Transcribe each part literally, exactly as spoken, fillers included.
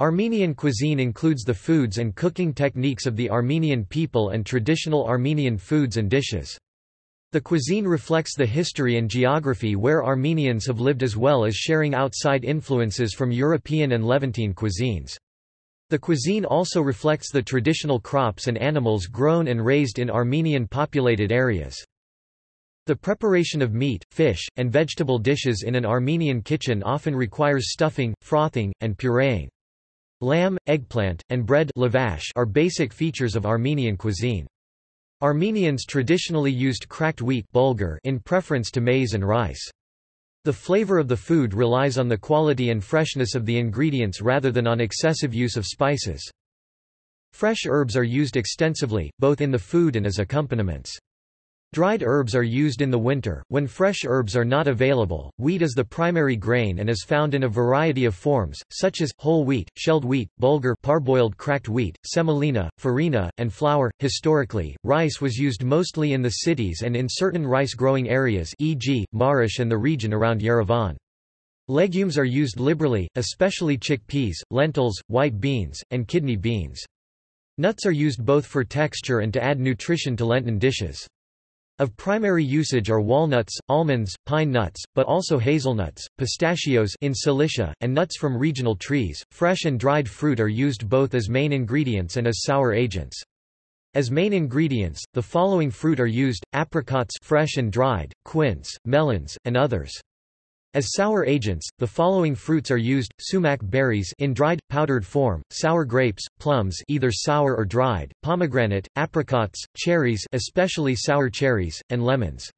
Armenian cuisine includes the foods and cooking techniques of the Armenian people and traditional Armenian foods and dishes. The cuisine reflects the history and geography where Armenians have lived, as well as sharing outside influences from European and Levantine cuisines. The cuisine also reflects the traditional crops and animals grown and raised in Armenian populated areas. The preparation of meat, fish, and vegetable dishes in an Armenian kitchen often requires stuffing, frothing, and pureeing. Lamb, eggplant, and bread lavash are basic features of Armenian cuisine. Armenians traditionally used cracked wheat bulgur in preference to maize and rice. The flavor of the food relies on the quality and freshness of the ingredients rather than on excessive use of spices. Fresh herbs are used extensively, both in the food and as accompaniments. Dried herbs are used in the winter, when fresh herbs are not available. Wheat is the primary grain and is found in a variety of forms, such as whole wheat, shelled wheat, bulgur, parboiled cracked wheat, semolina, farina, and flour. Historically, rice was used mostly in the cities and in certain rice-growing areas, for example, Marash and the region around Yerevan. Legumes are used liberally, especially chickpeas, lentils, white beans, and kidney beans. Nuts are used both for texture and to add nutrition to Lenten dishes. Of primary usage are walnuts, almonds, pine nuts, but also hazelnuts, pistachios in Cilicia, and nuts from regional trees. Fresh and dried fruit are used both as main ingredients and as sour agents. As main ingredients, the following fruit are used: apricots, fresh and dried, quince, melons, and others. As sour agents, the following fruits are used: sumac berries in dried, powdered form, sour grapes, plums either sour or dried, pomegranate, apricots, cherries especially sour cherries, and lemons.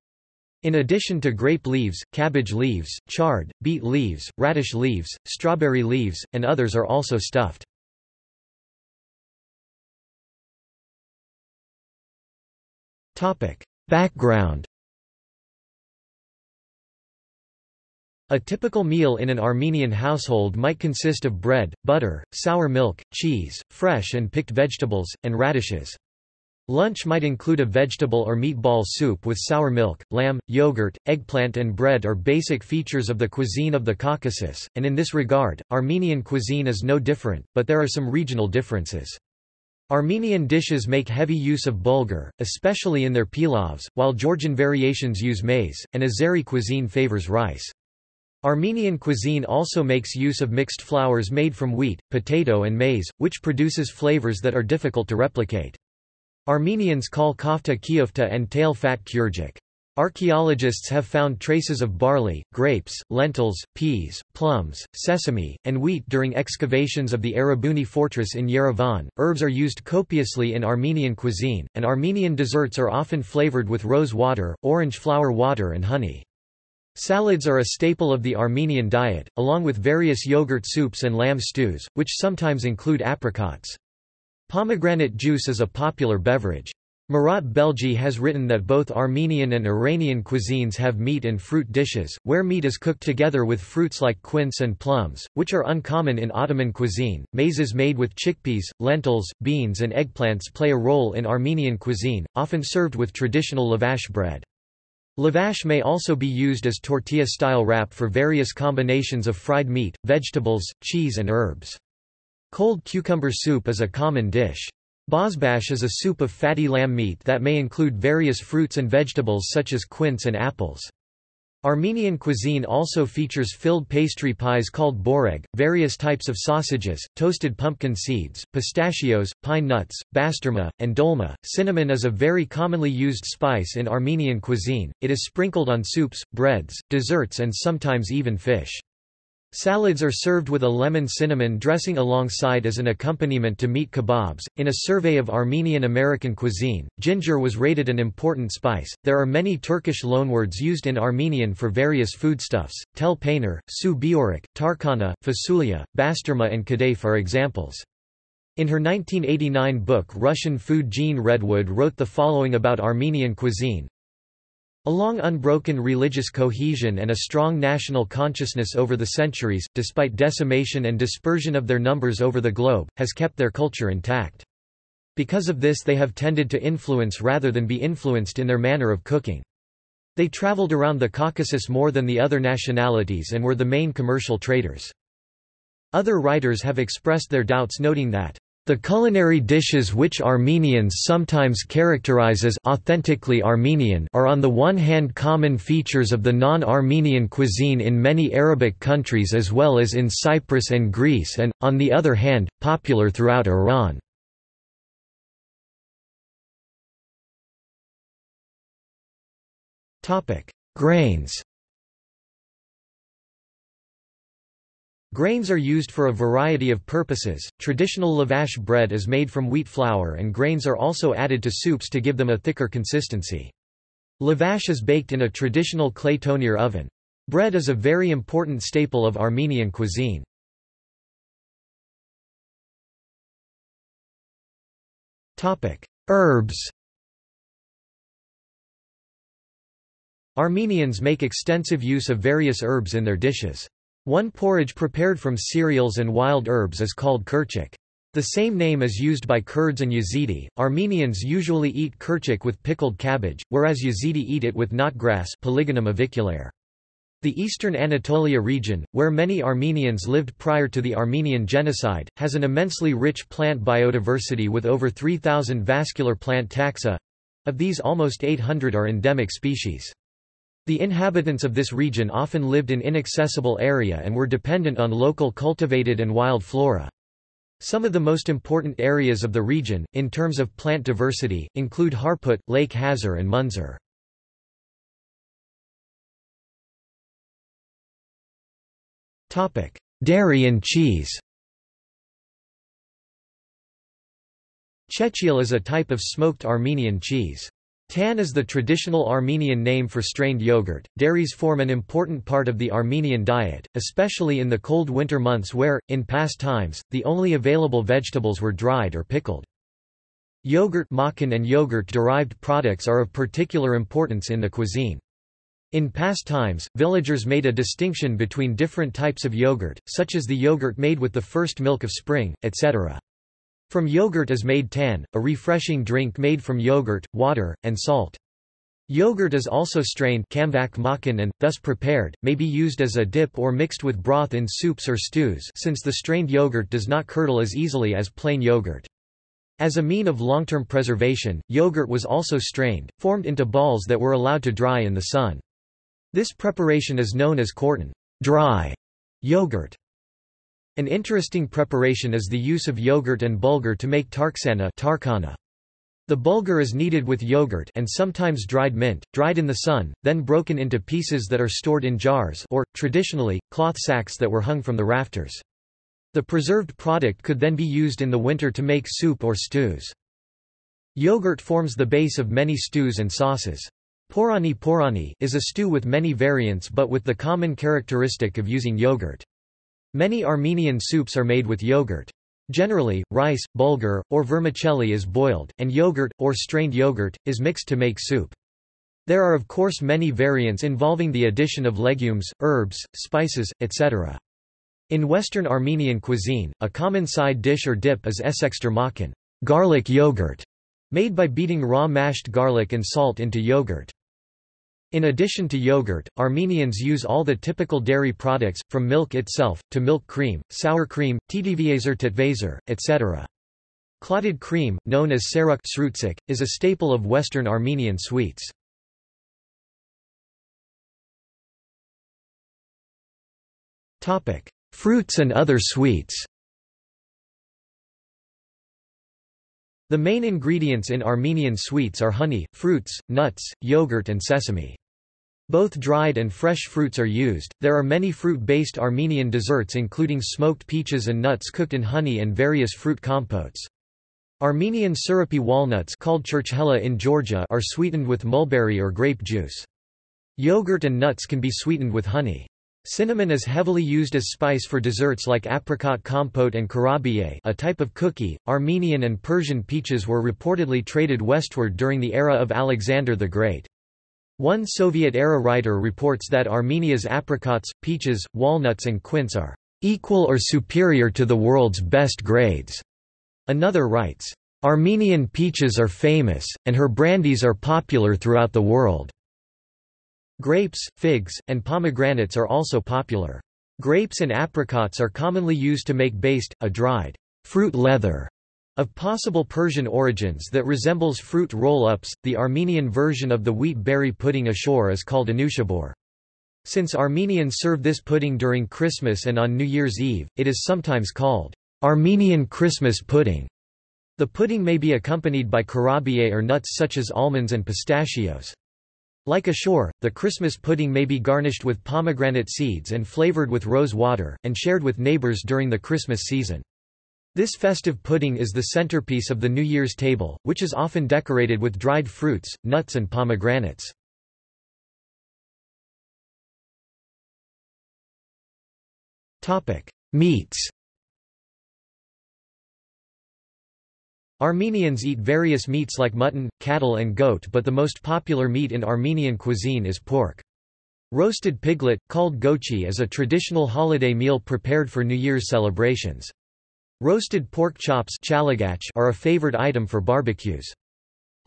In addition to grape leaves, cabbage leaves, chard, beet leaves, radish leaves, strawberry leaves, and others are also stuffed. Background. A typical meal in an Armenian household might consist of bread, butter, sour milk, cheese, fresh and picked vegetables, and radishes. Lunch might include a vegetable or meatball soup with sour milk. Lamb, yogurt, eggplant, and bread are basic features of the cuisine of the Caucasus, and in this regard, Armenian cuisine is no different, but there are some regional differences. Armenian dishes make heavy use of bulgur, especially in their pilavs, while Georgian variations use maize, and Azeri cuisine favors rice. Armenian cuisine also makes use of mixed flours made from wheat, potato, and maize, which produces flavors that are difficult to replicate. Armenians call kofta kiyofta and tail fat kurjik. Archaeologists have found traces of barley, grapes, lentils, peas, plums, sesame, and wheat during excavations of the Erebuni fortress in Yerevan. Herbs are used copiously in Armenian cuisine, and Armenian desserts are often flavored with rose water, orange flower water, and honey. Salads are a staple of the Armenian diet, along with various yogurt soups and lamb stews, which sometimes include apricots. Pomegranate juice is a popular beverage. Marat Belgi has written that both Armenian and Iranian cuisines have meat and fruit dishes, where meat is cooked together with fruits like quince and plums, which are uncommon in Ottoman cuisine. Mazes made with chickpeas, lentils, beans, and eggplants play a role in Armenian cuisine, often served with traditional lavash bread. Lavash may also be used as tortilla-style wrap for various combinations of fried meat, vegetables, cheese, and herbs. Cold cucumber soup is a common dish. Bozbash is a soup of fatty lamb meat that may include various fruits and vegetables such as quince and apples. Armenian cuisine also features filled pastry pies called byorek, various types of sausages, toasted pumpkin seeds, pistachios, pine nuts, bastarma, and dolma. Cinnamon is a very commonly used spice in Armenian cuisine. It is sprinkled on soups, breads, desserts, and sometimes even fish. Salads are served with a lemon cinnamon dressing alongside as an accompaniment to meat kebabs. In a survey of Armenian American cuisine, ginger was rated an important spice. There are many Turkish loanwords used in Armenian for various foodstuffs. Tel peynir, su byorek, tarkana, fasulya, bastarma, and kadayıf are examples. In her nineteen eighty-nine book Russian Food, Jean Redwood wrote the following about Armenian cuisine. A long unbroken religious cohesion and a strong national consciousness over the centuries, despite decimation and dispersion of their numbers over the globe, has kept their culture intact. Because of this, they have tended to influence rather than be influenced in their manner of cooking. They traveled around the Caucasus more than the other nationalities and were the main commercial traders. Other writers have expressed their doubts, noting that the culinary dishes which Armenians sometimes characterize as authentically Armenian are on the one hand common features of the non-Armenian cuisine in many Arabic countries as well as in Cyprus and Greece and, on the other hand, popular throughout Iran. Grains. Grains are used for a variety of purposes. Traditional lavash bread is made from wheat flour, and grains are also added to soups to give them a thicker consistency. Lavash is baked in a traditional clay tonier oven. Bread is a very important staple of Armenian cuisine. Topic: Herbs. Armenians make extensive use of various herbs in their dishes. One porridge prepared from cereals and wild herbs is called kirchik. The same name is used by Kurds and Yazidi. Armenians usually eat kirchik with pickled cabbage, whereas Yazidi eat it with knotgrass (Polygonum aviculaire). The eastern Anatolia region, where many Armenians lived prior to the Armenian genocide, has an immensely rich plant biodiversity with over three thousand vascular plant taxa. Of these, almost eight hundred are endemic species. The inhabitants of this region often lived in inaccessible area and were dependent on local cultivated and wild flora. Some of the most important areas of the region, in terms of plant diversity, include Harput, Lake Hazar and Munzur. Dairy and cheese. Chechil is a type of smoked Armenian cheese. Tan is the traditional Armenian name for strained yogurt. Dairies form an important part of the Armenian diet, especially in the cold winter months where, in past times, the only available vegetables were dried or pickled. Yogurt makan and yogurt-derived products are of particular importance in the cuisine. In past times, villagers made a distinction between different types of yogurt, such as the yogurt made with the first milk of spring, et cetera. From yogurt is made tan, a refreshing drink made from yogurt, water, and salt. Yogurt is also strained and, thus prepared, may be used as a dip or mixed with broth in soups or stews since the strained yogurt does not curdle as easily as plain yogurt. As a mean of long-term preservation, yogurt was also strained, formed into balls that were allowed to dry in the sun. This preparation is known as korton, dry yogurt. An interesting preparation is the use of yogurt and bulgur to make tarksana tarkana. The bulgur is kneaded with yogurt and sometimes dried mint, dried in the sun, then broken into pieces that are stored in jars or, traditionally, cloth sacks that were hung from the rafters. The preserved product could then be used in the winter to make soup or stews. Yogurt forms the base of many stews and sauces. Porani porani is a stew with many variants but with the common characteristic of using yogurt. Many Armenian soups are made with yogurt. Generally, rice, bulgur, or vermicelli is boiled, and yogurt, or strained yogurt, is mixed to make soup. There are of course many variants involving the addition of legumes, herbs, spices, et cetera. In Western Armenian cuisine, a common side dish or dip is esekster makan, garlic yogurt, made by beating raw mashed garlic and salt into yogurt. In addition to yogurt, Armenians use all the typical dairy products, from milk itself, to milk cream, sour cream, titvazer titvazer, et cetera. Clotted cream, known as seruk, is a staple of Western Armenian sweets. Fruits and other sweets. The main ingredients in Armenian sweets are honey, fruits, nuts, yogurt, and sesame. Both dried and fresh fruits are used. There are many fruit-based Armenian desserts, including smoked peaches and nuts cooked in honey and various fruit compotes. Armenian syrupy walnuts, called churchhela in Georgia, are sweetened with mulberry or grape juice. Yogurt and nuts can be sweetened with honey. Cinnamon is heavily used as spice for desserts like apricot compote and karabiye, a type of cookie. Armenian and Persian peaches were reportedly traded westward during the era of Alexander the Great. One Soviet-era writer reports that Armenia's apricots, peaches, walnuts and quince are equal or superior to the world's best grades. Another writes, "Armenian peaches are famous, and her brandies are popular throughout the world." Grapes, figs, and pomegranates are also popular. Grapes and apricots are commonly used to make based, a dried, fruit leather of possible Persian origins that resembles fruit roll-ups. The Armenian version of the wheat berry pudding ashore is called anushabor. Since Armenians serve this pudding during Christmas and on New Year's Eve, it is sometimes called Armenian Christmas pudding. The pudding may be accompanied by karabiye or nuts such as almonds and pistachios. Like ashore, the Christmas pudding may be garnished with pomegranate seeds and flavored with rose water, and shared with neighbors during the Christmas season. This festive pudding is the centerpiece of the New Year's table, which is often decorated with dried fruits, nuts and pomegranates. Meats. Armenians eat various meats like mutton, cattle and goat, but the most popular meat in Armenian cuisine is pork. Roasted piglet, called gochi, is a traditional holiday meal prepared for New Year's celebrations. Roasted pork chops are a favorite item for barbecues.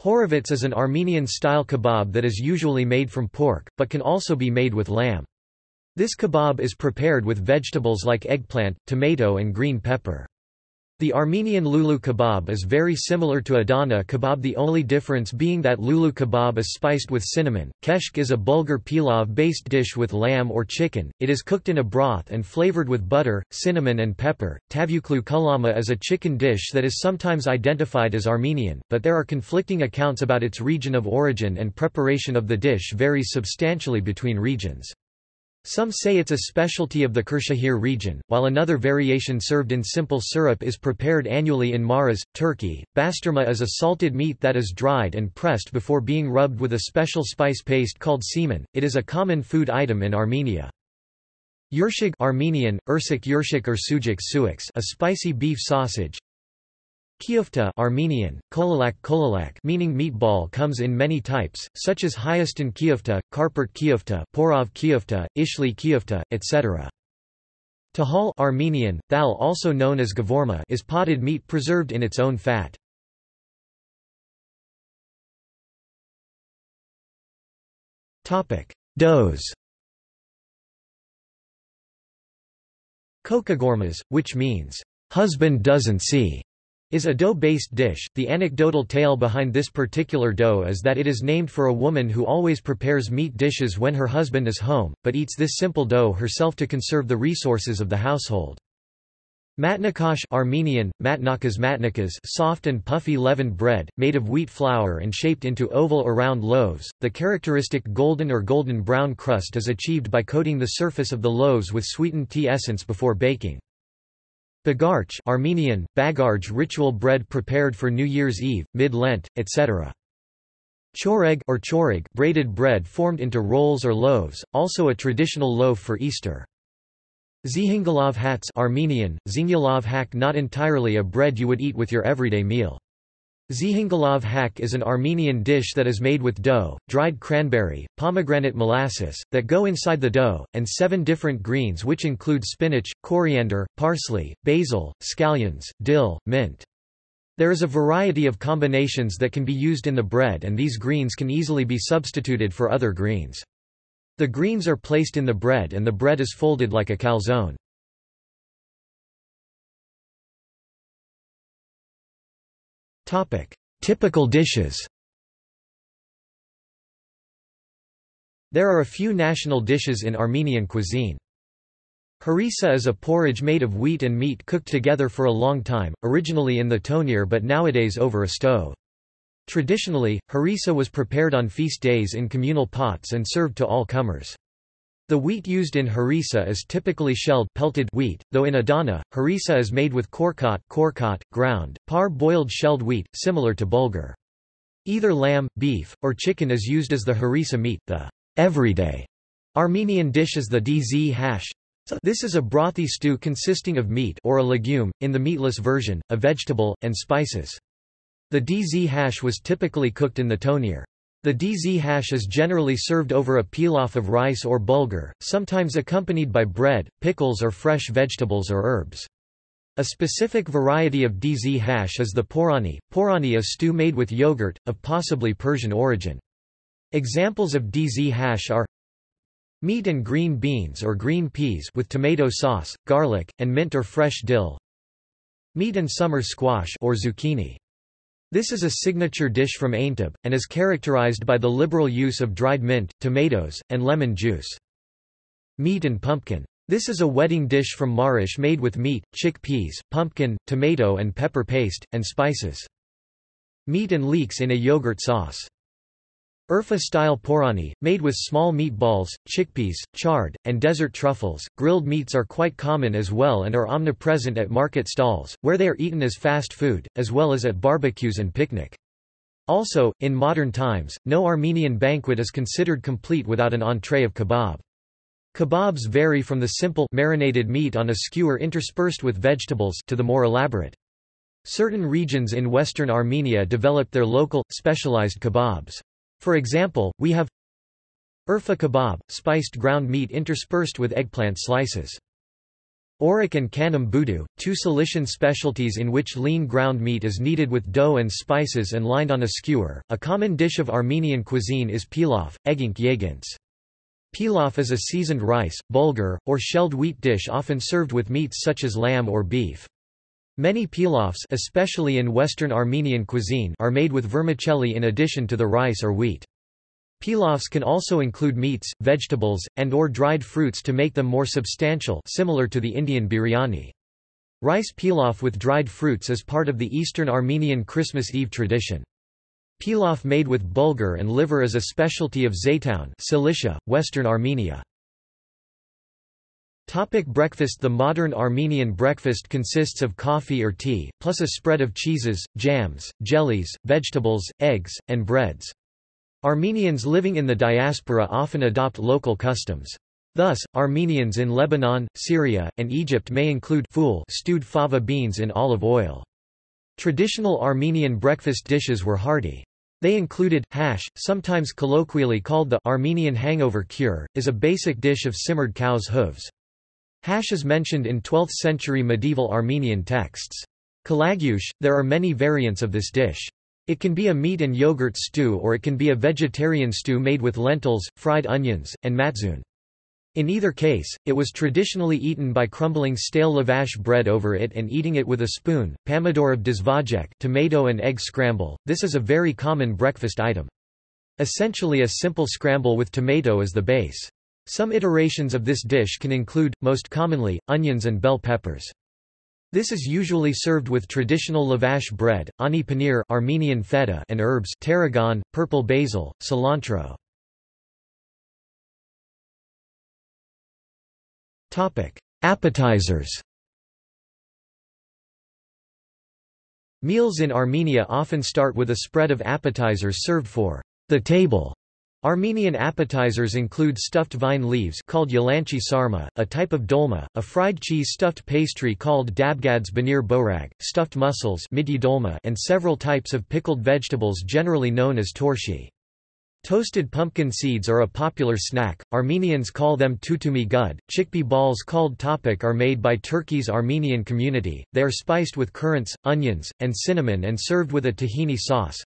Horovets is an Armenian-style kebab that is usually made from pork, but can also be made with lamb. This kebab is prepared with vegetables like eggplant, tomato and green pepper. The Armenian lulu kebab is very similar to Adana kebab, the only difference being that lulu kebab is spiced with cinnamon. Keshk is a bulgur pilav-based dish with lamb or chicken. It is cooked in a broth and flavored with butter, cinnamon and pepper. Tavyuklu kulama is a chicken dish that is sometimes identified as Armenian, but there are conflicting accounts about its region of origin, and preparation of the dish varies substantially between regions. Some say it's a specialty of the Kırşehir region, while another variation served in simple syrup is prepared annually in Maraş, Turkey. Bastırma is a salted meat that is dried and pressed before being rubbed with a special spice paste called semen. It is a common food item in Armenia. Yurshik Armenian, Urshik Yurshik or Sucuk Suiks, a spicy beef sausage. Kiyofta Armenian, kolalak kolalak, meaning meatball, comes in many types, such as Hayastan kiyofta, Karpert kiyofta, Porov kiyofta, Ishli kiyofta, et cetera. Tahal Armenian, thal, also known as gavorma, is potted meat preserved in its own fat. Doughs. Kokagormas, which means, husband doesn't see, is a dough-based dish. The anecdotal tale behind this particular dough is that it is named for a woman who always prepares meat dishes when her husband is home, but eats this simple dough herself to conserve the resources of the household. Matnakash Armenian, matnakas matnakas, soft and puffy leavened bread, made of wheat flour and shaped into oval or round loaves. The characteristic golden or golden-brown crust is achieved by coating the surface of the loaves with sweetened tea essence before baking. Bagarch Armenian, bagarch, ritual bread prepared for New Year's Eve, Mid-Lent, et cetera. Choreg or chorig, braided bread formed into rolls or loaves, also a traditional loaf for Easter. Zihingalov hats Armenian, Zingalov hak, not entirely a bread you would eat with your everyday meal. Zihingalov hak is an Armenian dish that is made with dough, dried cranberry, pomegranate molasses, that go inside the dough, and seven different greens which include spinach, coriander, parsley, basil, scallions, dill, mint. There is a variety of combinations that can be used in the bread, and these greens can easily be substituted for other greens. The greens are placed in the bread and the bread is folded like a calzone. Typical dishes. There are a few national dishes in Armenian cuisine. Harissa is a porridge made of wheat and meat cooked together for a long time, originally in the tonir but nowadays over a stove. Traditionally, harissa was prepared on feast days in communal pots and served to all comers. The wheat used in harissa is typically shelled pelted wheat, though in Adana, harissa is made with korkot, korkot ground, par-boiled shelled wheat, similar to bulgur. Either lamb, beef, or chicken is used as the harissa meat. The everyday Armenian dish is the dz hash. This is a brothy stew consisting of meat or a legume, in the meatless version, a vegetable, and spices. The dz hash was typically cooked in the tonir. The dz hash is generally served over a pilaf of rice or bulgur, sometimes accompanied by bread, pickles or fresh vegetables or herbs. A specific variety of dz hash is the porani. Porani is stew made with yogurt, of possibly Persian origin. Examples of dz hash are Meat and green beans or green peas with tomato sauce, garlic, and mint or fresh dill. Meat and summer squash or zucchini. This is a signature dish from Aintab, and is characterized by the liberal use of dried mint, tomatoes, and lemon juice. Meat and pumpkin. This is a wedding dish from Marish made with meat, chickpeas, pumpkin, tomato and pepper paste, and spices. Meat and leeks in a yogurt sauce. Urfa-style porani, made with small meatballs, chickpeas, chard, and desert truffles. Grilled meats are quite common as well and are omnipresent at market stalls, where they are eaten as fast food, as well as at barbecues and picnic. Also, in modern times, no Armenian banquet is considered complete without an entree of kebab. Kebabs vary from the simple marinated meat on a skewer interspersed with vegetables to the more elaborate. Certain regions in western Armenia developed their local, specialized kebabs. For example, we have Urfa kebab, spiced ground meat interspersed with eggplant slices. Orik and kanem budu, two Cilician specialties in which lean ground meat is kneaded with dough and spices and lined on a skewer. A common dish of Armenian cuisine is pilaf, egink yegins. Pilaf is a seasoned rice, bulgur, or shelled wheat dish often served with meats such as lamb or beef. Many pilafs, especially in Western Armenian cuisine, are made with vermicelli in addition to the rice or wheat. Pilafs can also include meats, vegetables, and/or dried fruits to make them more substantial, similar to the Indian biryani. Rice pilaf with dried fruits is part of the Eastern Armenian Christmas Eve tradition. Pilaf made with bulgur and liver is a specialty of Zaytown, Cilicia, Western Armenia. Topic breakfast. The modern Armenian breakfast consists of coffee or tea, plus a spread of cheeses, jams, jellies, vegetables, eggs, and breads. Armenians living in the diaspora often adopt local customs. Thus, Armenians in Lebanon, Syria, and Egypt may include foul stewed fava beans in olive oil. Traditional Armenian breakfast dishes were hearty. They included hash, sometimes colloquially called the Armenian hangover cure, is a basic dish of simmered cow's hooves. Hash is mentioned in twelfth century medieval Armenian texts. Kalagyush, there are many variants of this dish. It can be a meat and yogurt stew or it can be a vegetarian stew made with lentils, fried onions, and matzun. In either case, it was traditionally eaten by crumbling stale lavash bread over it and eating it with a spoon. Pomidor of dizvajek, tomato and egg scramble. This is a very common breakfast item. Essentially a simple scramble with tomato is the base. Some iterations of this dish can include, most commonly, onions and bell peppers. This is usually served with traditional lavash bread, ani paneer Armenian feta, and herbs tarragon, purple basil, cilantro. Appetizers. Meals in Armenia often start with a spread of appetizers served for the table. Armenian appetizers include stuffed vine leaves called yalanchi sarma, a type of dolma, a fried cheese stuffed pastry called dabgads banir borag, stuffed mussels and several types of pickled vegetables generally known as torshi. Toasted pumpkin seeds are a popular snack. Armenians call them tutumi gud. Chickpea balls called topik are made by Turkey's Armenian community. They are spiced with currants, onions, and cinnamon and served with a tahini sauce.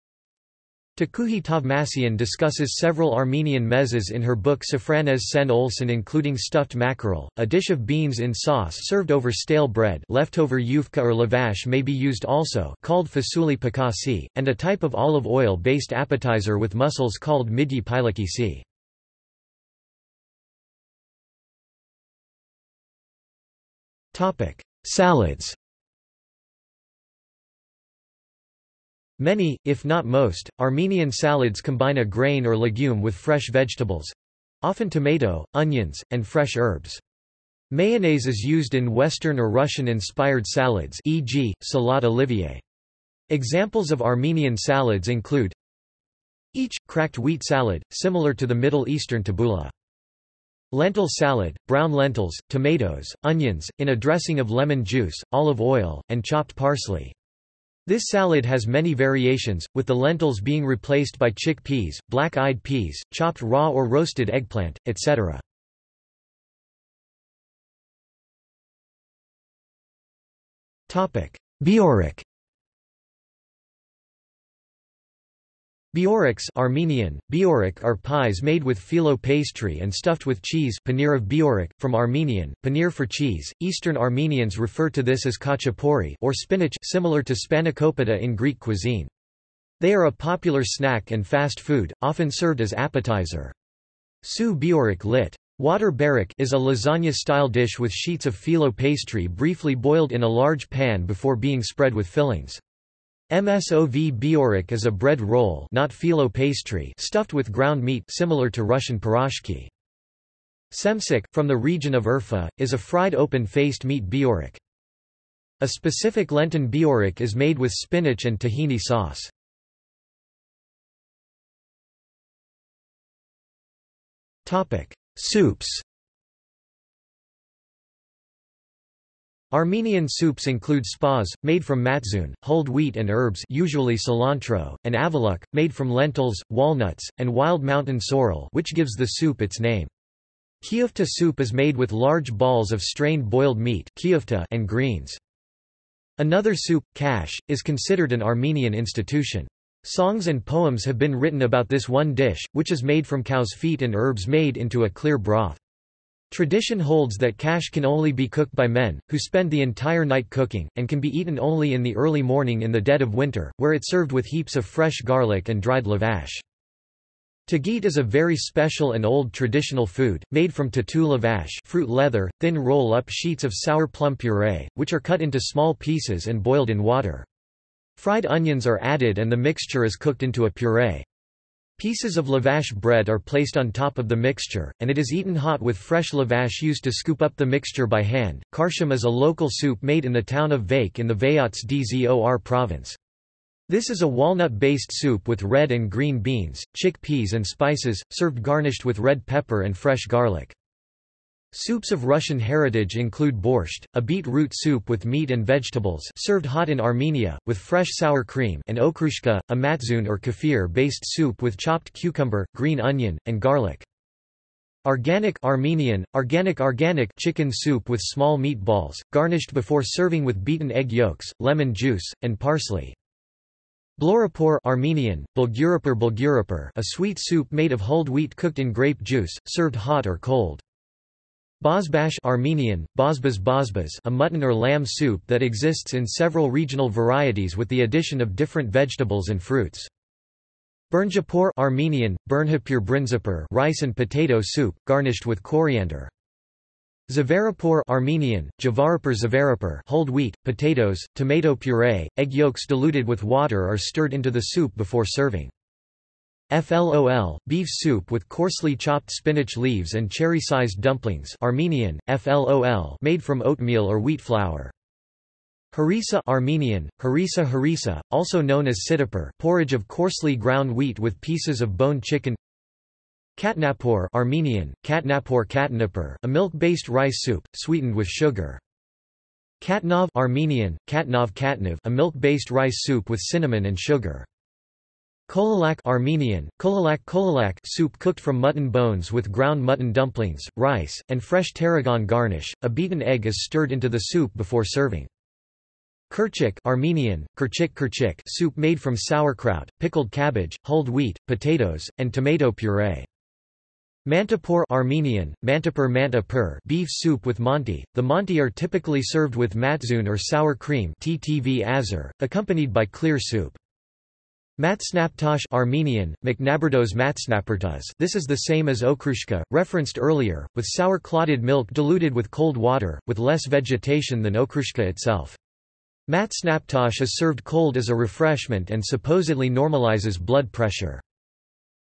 Takuhi Tavmasyan discusses several Armenian mezes in her book Safranez Sen Olson, including stuffed mackerel, a dish of beans in sauce served over stale bread. Leftover yufka or lavash may be used also, called fasuli pakasi, and a type of olive oil-based appetizer with mussels called midyi pilakisi. Topic: Salads. Many, if not most, Armenian salads combine a grain or legume with fresh vegetables—often tomato, onions, and fresh herbs. Mayonnaise is used in Western or Russian-inspired salads, for example, salade Olivier. Examples of Armenian salads include each, cracked wheat salad, similar to the Middle Eastern tabbouleh. Lentil salad, brown lentils, tomatoes, onions, in a dressing of lemon juice, olive oil, and chopped parsley. This salad has many variations, with the lentils being replaced by chickpeas, black-eyed peas, chopped raw or roasted eggplant, et cetera. Byorek. Bioreks Armenian, biorek are pies made with phyllo pastry and stuffed with cheese, paneer of biorek, from Armenian, paneer for cheese. Eastern Armenians refer to this as kachapori or spinach, similar to spanakopita in Greek cuisine. They are a popular snack and fast food, often served as appetizer. Su biorek lit. Water barak is a lasagna-style dish with sheets of phyllo pastry briefly boiled in a large pan before being spread with fillings. Msov biorek is a bread roll, not phyllo pastry, stuffed with ground meat similar to Russian piroshki. Semsik, from the region of Urfa, is a fried open-faced meat biorek. A specific Lenten biorek is made with spinach and tahini sauce. Topic: Soups. Armenian soups include spas, made from matzun, hulled wheat and herbs usually cilantro, and avaluk, made from lentils, walnuts, and wild mountain sorrel which gives the soup its name. Kiyofta soup is made with large balls of strained boiled meat and greens. Another soup, kash, is considered an Armenian institution. Songs and poems have been written about this one dish, which is made from cow's feet and herbs made into a clear broth. Tradition holds that kash can only be cooked by men, who spend the entire night cooking, and can be eaten only in the early morning in the dead of winter, where it's served with heaps of fresh garlic and dried lavash. Tagit is a very special and old traditional food, made from tatu lavash fruit leather, thin roll-up sheets of sour plum puree, which are cut into small pieces and boiled in water. Fried onions are added and the mixture is cooked into a puree. Pieces of lavash bread are placed on top of the mixture, and it is eaten hot with fresh lavash used to scoop up the mixture by hand. Karshim is a local soup made in the town of Vaik in the Vayats Dzor province. This is a walnut-based soup with red and green beans, chickpeas and spices, served garnished with red pepper and fresh garlic. Soups of Russian heritage include borscht, a beet-root soup with meat and vegetables served hot in Armenia, with fresh sour cream, and okrushka, a matzun or kefir-based soup with chopped cucumber, green onion, and garlic. Organic Armenian, organic organic chicken soup with small meatballs, garnished before serving with beaten egg yolks, lemon juice, and parsley. Blorapor Armenian, bulgurapor bulgurapor, a sweet soup made of hulled wheat cooked in grape juice, served hot or cold. Bazbash Armenian, bazbaz bazbaz, a mutton or lamb soup that exists in several regional varieties with the addition of different vegetables and fruits. Bernjapur Armenian, bernhapur brinzapur, rice and potato soup, garnished with coriander. Zavarapur Armenian, javarapur zavarapur, hulled wheat, potatoes, tomato puree, egg yolks diluted with water are stirred into the soup before serving. Flol, beef soup with coarsely chopped spinach leaves and cherry-sized dumplings Armenian, flol, made from oatmeal or wheat flour. Harissa Armenian, harissa harissa, also known as sitapur, porridge of coarsely ground wheat with pieces of boned chicken. Katnapor Armenian, katnapor katnapur, a milk-based rice soup, sweetened with sugar. Katnov Armenian, katnov katnov, a milk-based rice soup with cinnamon and sugar. Kolalak Armenian, kolalak kolalak, soup cooked from mutton bones with ground mutton dumplings, rice, and fresh tarragon garnish. A beaten egg is stirred into the soup before serving. Kirchik Armenian, kirchik kirchik, soup made from sauerkraut, pickled cabbage, hulled wheat, potatoes, and tomato puree. Mantapur Armenian, mantapur mantapur, beef soup with manti. The manti are typically served with matzun or sour cream (T T V azar), accompanied by clear soup. Matsnaptash Armenian, Maknaberdos matsnapertas. This is the same as okrushka, referenced earlier, with sour clotted milk diluted with cold water, with less vegetation than okrushka itself. Matsnaptash is served cold as a refreshment and supposedly normalizes blood pressure.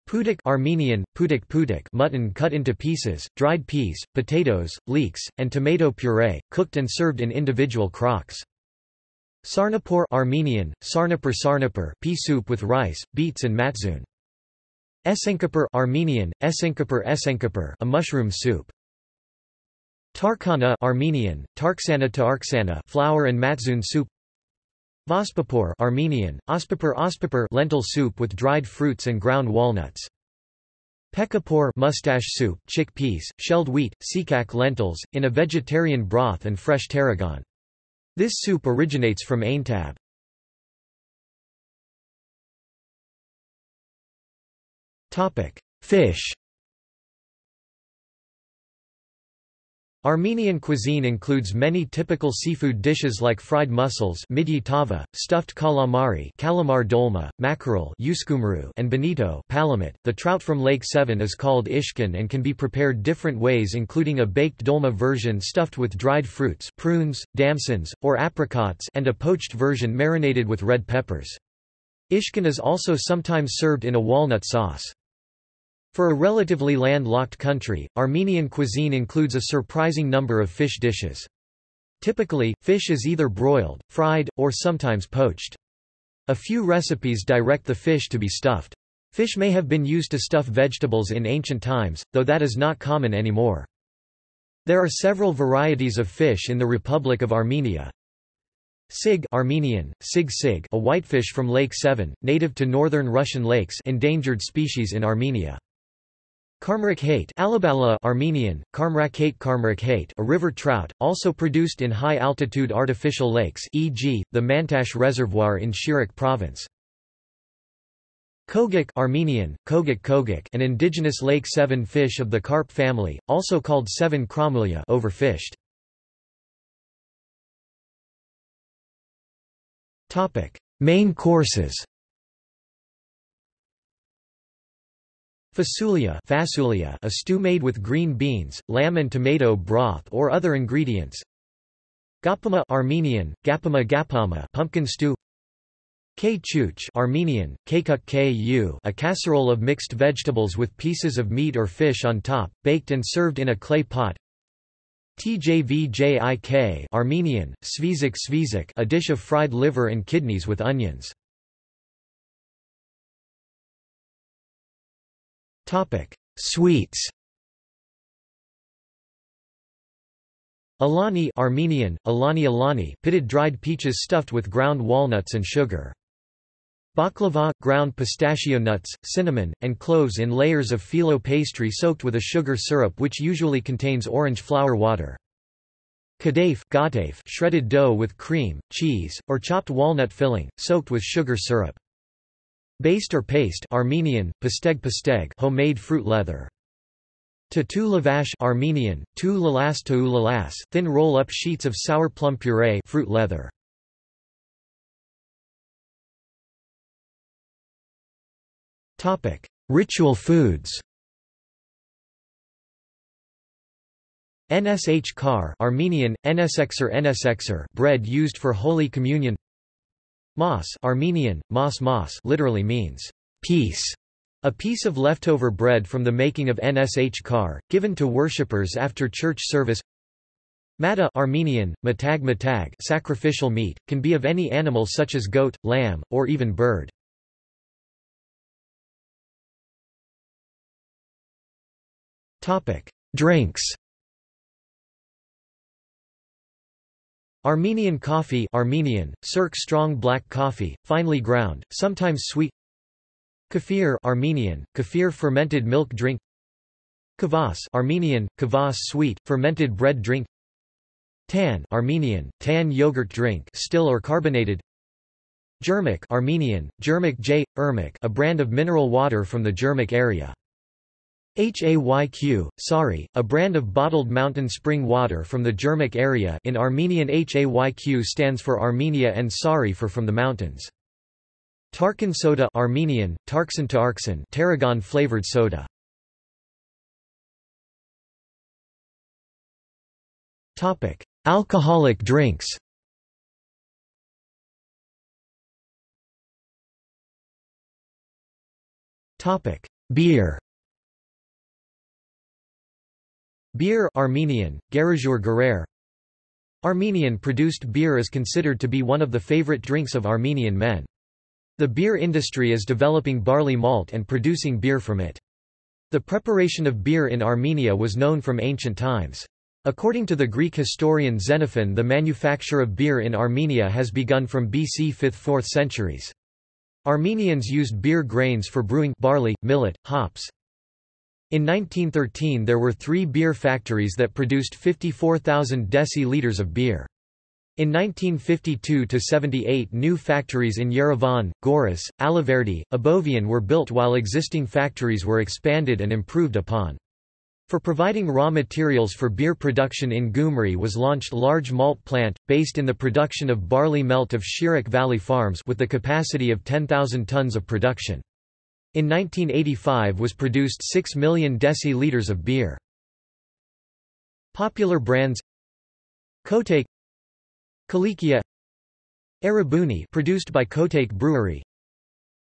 Pudik Armenian, pudik pudik, mutton cut into pieces, dried peas, potatoes, leeks, and tomato puree, cooked and served in individual crocks. Sarnapur Armenian, sarnapur sarnapur, pea soup with rice, beets and matzun. Esinkapur Armenian, esinkapur esinkapur, a mushroom soup. Tarkhana Armenian, tarksana tarksana, flour and matzun soup. Vaspapur Armenian, ospapur ospapur, lentil soup with dried fruits and ground walnuts. Pekapur mustache soup, chickpeas, shelled wheat, sikak lentils, in a vegetarian broth and fresh tarragon. This soup originates from Aintab. Fish. Armenian cuisine includes many typical seafood dishes like fried mussels, midyatava, stuffed calamari, calamar dolma, mackerel, and bonito, palamet. The trout from Lake Sevan is called ishkin and can be prepared different ways, including a baked dolma version stuffed with dried fruits, prunes, damsons, or apricots, and a poached version marinated with red peppers. Ishkin is also sometimes served in a walnut sauce. For a relatively landlocked country, Armenian cuisine includes a surprising number of fish dishes. Typically, fish is either broiled, fried, or sometimes poached. A few recipes direct the fish to be stuffed. Fish may have been used to stuff vegetables in ancient times, though that is not common anymore. There are several varieties of fish in the Republic of Armenia. Sig Armenian, sig sig, a whitefish from Lake Sevan, native to northern Russian lakes, endangered species in Armenia. Karmrak hait Alabala Armenian, Karmrak hait Karmrak hait, a river trout, also produced in high-altitude artificial lakes, for example, the Mantash Reservoir in Shirak Province. Kogak Armenian, Kogak Kogak, an indigenous Lake Sevan fish of the carp family, also called Sevan Kramulya, overfished. Topic: Main courses. Fasulia, fasulia, a stew made with green beans, lamb and tomato broth or other ingredients. Gapama Armenian, gapama gapama, pumpkin stew. Kaychuch Armenian, kaykuk ku, a casserole of mixed vegetables with pieces of meat or fish on top, baked and served in a clay pot. Tjvjik Armenian, svizik svizik, a dish of fried liver and kidneys with onions. Topic: Sweets. Alani Armenian, alani alani, pitted dried peaches stuffed with ground walnuts and sugar. Baklava, ground pistachio nuts, cinnamon, and cloves in layers of phyllo pastry soaked with a sugar syrup which usually contains orange flower water. Kadayef, gatayef, shredded dough with cream, cheese, or chopped walnut filling, soaked with sugar syrup. Baste or paste Armenian, pasteg pasteg, homemade fruit leather. Tatou lavash Armenian, tu lalas tu lalas, thin roll-up sheets of sour plum puree, fruit leather. Topic: Ritual foods. Nsh kar Armenian, nsxer nsxer, bread used for Holy Communion. Mas Armenian, mas mas, literally means peace, a piece of leftover bread from the making of nsh kar, given to worshippers after church service. Mata Armenian, matag matag, sacrificial meat, can be of any animal such as goat, lamb, or even bird. Drinks. Armenian coffee Armenian, sirk, strong black coffee, finely ground, sometimes sweet. Kefir Armenian, kefir, fermented milk drink. Kvass Armenian, kvass, sweet, fermented bread drink. Tan Armenian, tan, yogurt drink, still or carbonated. Jermuk Armenian, jermuk j, ermuk, a brand of mineral water from the Jermuk area. Hayq, sari, a brand of bottled mountain spring water from the Jermuk area. In Armenian, Hayq stands for Armenia and sari for from the mountains. Tarkan soda Armenian, tarksan tarksan, tarragon flavored soda. Topic: Alcoholic drinks. Topic: Beer. Beer Armenian, garajur garer. Armenian produced beer is considered to be one of the favorite drinks of Armenian men. The beer industry is developing barley malt and producing beer from it. The preparation of beer in Armenia was known from ancient times. According to the Greek historian Xenophon, the manufacture of beer in Armenia has begun from B C fifth to fourth centuries. Armenians used beer grains for brewing barley, millet, hops. In nineteen thirteen there were three beer factories that produced fifty-four thousand deciliters of beer. In nineteen fifty-two to seventy-eight new factories in Yerevan, Goris, Aliverdi, Abovian were built while existing factories were expanded and improved upon. For providing raw materials for beer production in Gyumri was launched large malt plant, based in the production of barley melt of Shirak Valley farms with the capacity of ten thousand tons of production. In nineteen eighty-five was produced six million deciliters of beer. Popular brands: Kotayk, Kilikia, Erebuni, produced by Kotayk Brewery,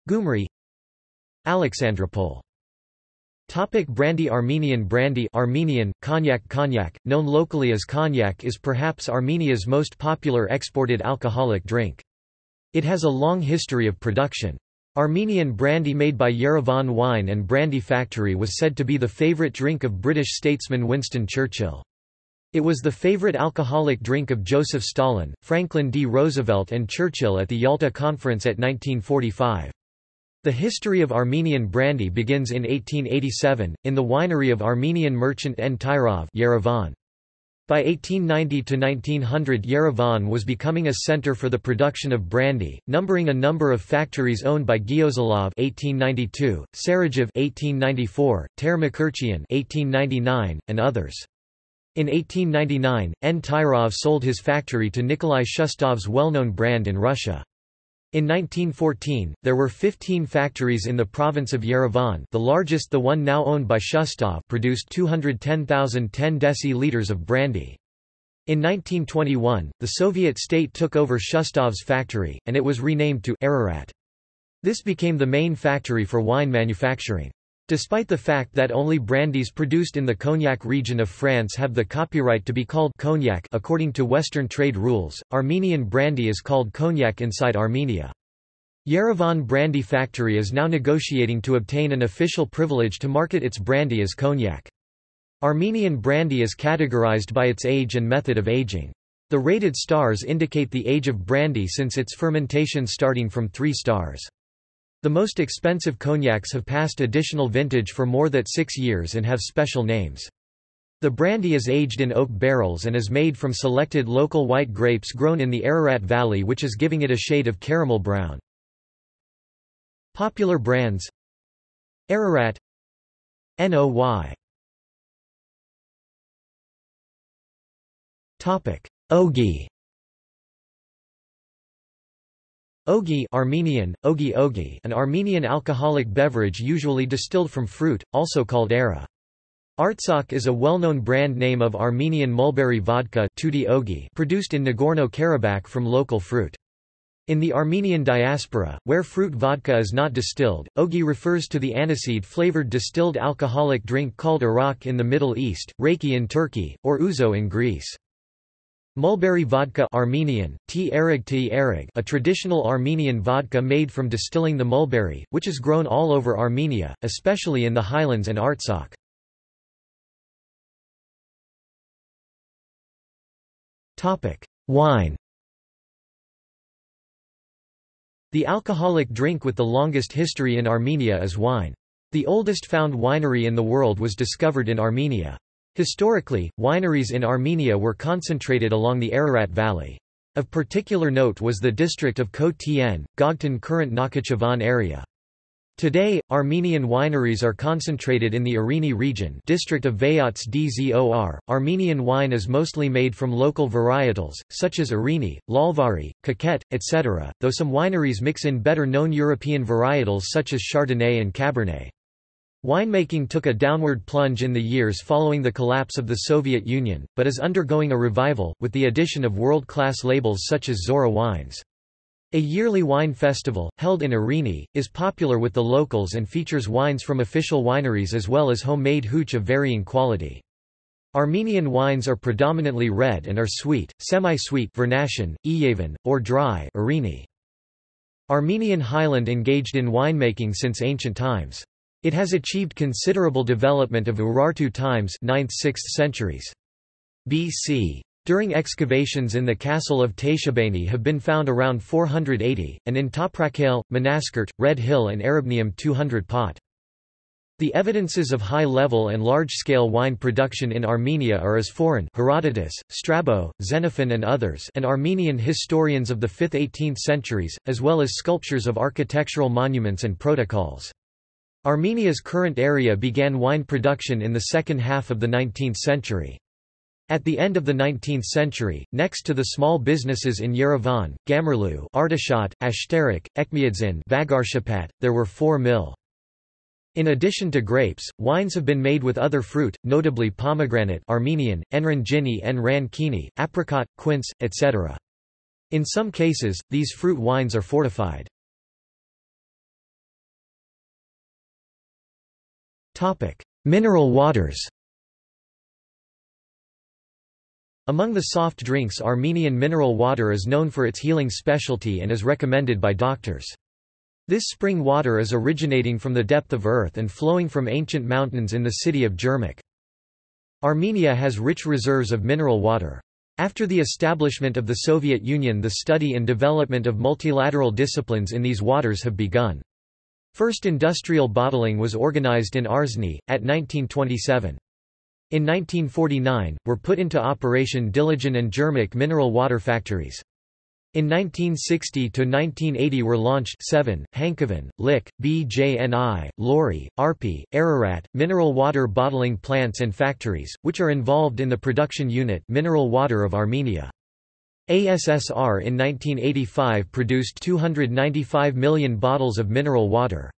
Gyumri, Alexandropol. Topic: brandy. Armenian brandy, Armenian cognac, cognac, known locally as cognac, is perhaps Armenia's most popular exported alcoholic drink. It has a long history of production. Armenian brandy made by Yerevan Wine and Brandy Factory was said to be the favorite drink of British statesman Winston Churchill. It was the favorite alcoholic drink of Joseph Stalin, Franklin D. Roosevelt and Churchill at the Yalta Conference at nineteen forty-five. The history of Armenian brandy begins in eighteen eighty-seven, in the winery of Armenian merchant N. Tyrov, Yerevan. By eighteen ninety to nineteen hundred Yerevan was becoming a center for the production of brandy, numbering a number of factories owned by Gyozilov eighteen ninety-two, Sarajev eighteen ninety-four, Termokirchian eighteen ninety-nine, and others. In eighteen ninety-nine, N. Tyrov sold his factory to Nikolai Shustov's well-known brand in Russia. In nineteen fourteen, there were fifteen factories in the province of Yerevan, the largest, the one now owned by Shustov, produced two hundred ten thousand ten deciliters of brandy. In nineteen twenty-one, the Soviet state took over Shustov's factory, and it was renamed to Ararat. This became the main factory for wine manufacturing. Despite the fact that only brandies produced in the Cognac region of France have the copyright to be called cognac according to Western trade rules, Armenian brandy is called cognac inside Armenia. Yerevan Brandy Factory is now negotiating to obtain an official privilege to market its brandy as cognac. Armenian brandy is categorized by its age and method of aging. The rated stars indicate the age of brandy since its fermentation, starting from three stars. The most expensive cognacs have passed additional vintage for more than six years and have special names. The brandy is aged in oak barrels and is made from selected local white grapes grown in the Ararat Valley, which is giving it a shade of caramel brown. Popular brands: Ararat, Noy. Oghi. Oghi, Armenian, Oghi Oghi, an Armenian alcoholic beverage usually distilled from fruit, also called era. Artsakh is a well-known brand name of Armenian mulberry vodka produced in Nagorno-Karabakh from local fruit. In the Armenian diaspora, where fruit vodka is not distilled, Oghi refers to the aniseed-flavored distilled alcoholic drink called arak in the Middle East, reiki in Turkey, or ouzo in Greece. Mulberry vodka, Armenian, T. Ereg T. Ereg, a traditional Armenian vodka made from distilling the mulberry, which is grown all over Armenia, especially in the highlands and Artsakh. Wine. The alcoholic drink with the longest history in Armenia is wine. The oldest found winery in the world was discovered in Armenia. Historically, wineries in Armenia were concentrated along the Ararat Valley. Of particular note was the district of Kotayk, Gogtan, current Nakhchivan area. Today, Armenian wineries are concentrated in the Areni region, district of Vayats Dzor. Armenian wine is mostly made from local varietals, such as Areni, Lalvari, Kaket, et cetera, though some wineries mix in better-known European varietals such as Chardonnay and Cabernet. Winemaking took a downward plunge in the years following the collapse of the Soviet Union, but is undergoing a revival, with the addition of world-class labels such as Zora wines. A yearly wine festival, held in Areni, is popular with the locals and features wines from official wineries as well as homemade hooch of varying quality. Armenian wines are predominantly red and are sweet, semi-sweet or dry. Armenian highland engaged in winemaking since ancient times. It has achieved considerable development of Urartu times, ninth to sixth centuries B C. During excavations in the castle of Tayshabani have been found around four hundred eighty, and in Toprakhale, Manaskert, Red Hill and Arabnium two hundred pot. The evidences of high-level and large-scale wine production in Armenia are as foreign Herodotus, Strabo, Xenophon and others and Armenian historians of the fifth to eighteenth centuries, as well as sculptures of architectural monuments and protocols. Armenia's current area began wine production in the second half of the nineteenth century. At the end of the nineteenth century, next to the small businesses in Yerevan, Gamerlu, Ardashat, Ashtarak, Ekmiadzin, Bagarchapat, there were four mills. In addition to grapes, wines have been made with other fruit, notably pomegranate Armenian, enrangini and rankini, apricot, quince, et cetera. In some cases, these fruit wines are fortified. Mineral waters. Among the soft drinks, Armenian mineral water is known for its healing specialty and is recommended by doctors. This spring water is originating from the depth of earth and flowing from ancient mountains in the city of Jermuk. Armenia has rich reserves of mineral water. After the establishment of the Soviet Union, the study and development of multilateral disciplines in these waters have begun. First industrial bottling was organized in Arzni, at nineteen twenty-seven. In nineteen forty-nine, were put into operation Dilijan and Jermuk mineral water factories. In nineteen sixty to nineteen eighty were launched seven, Hankavan, Lik, B J N I, Lori, Arpi, Ararat, mineral water bottling plants and factories, which are involved in the production unit mineral water of Armenia. A S S R in nineteen eighty-five produced two hundred ninety-five million bottles of mineral water.